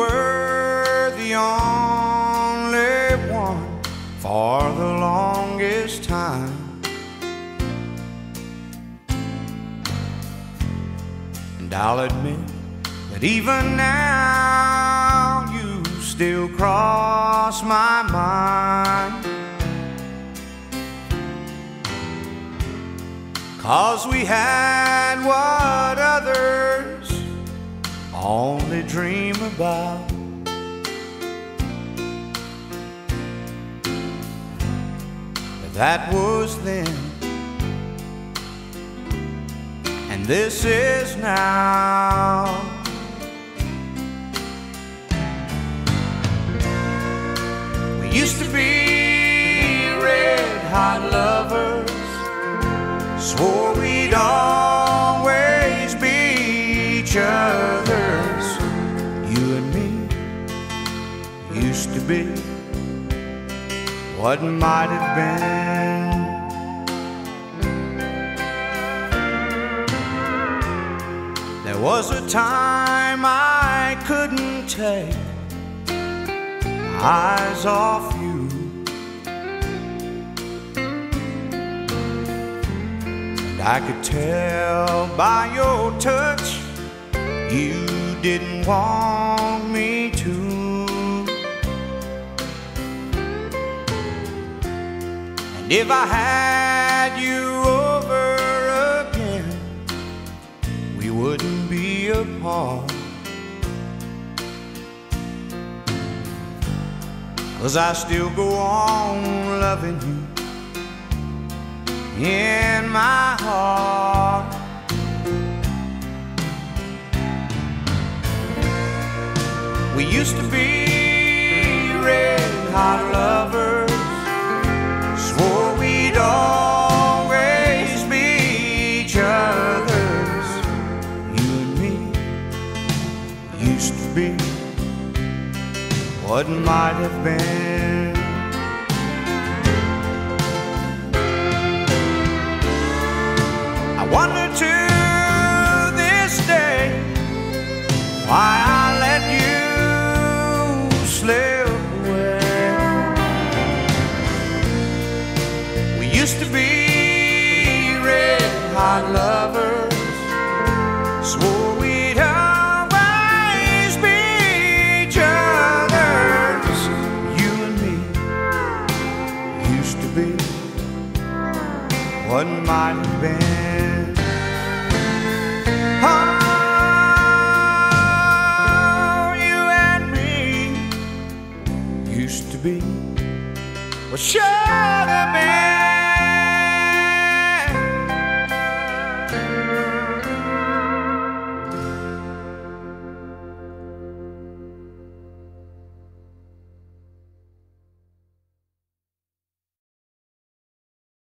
were the only one for the longest time, and I'll admit that even now you still cross my mind, 'cause we had what others only dream about. That was then, and this is now. We used to be red-hot lovers, swore we'd always be each other's. You and me used to be what might have been. There was a time I couldn't take my eyes off you, I could tell by your touch you didn't want me to. And if I had you over again, we wouldn't be apart, 'cause I still go on loving you in my heart. We used to be red-hot lovers, swore we'd always be each other's. You and me used to be what might have been. Wonder to this day why I let you slip away. We used to be red-hot lovers, swore we'd always be each other's. You and me used to be what might have been. Used to be what should have been.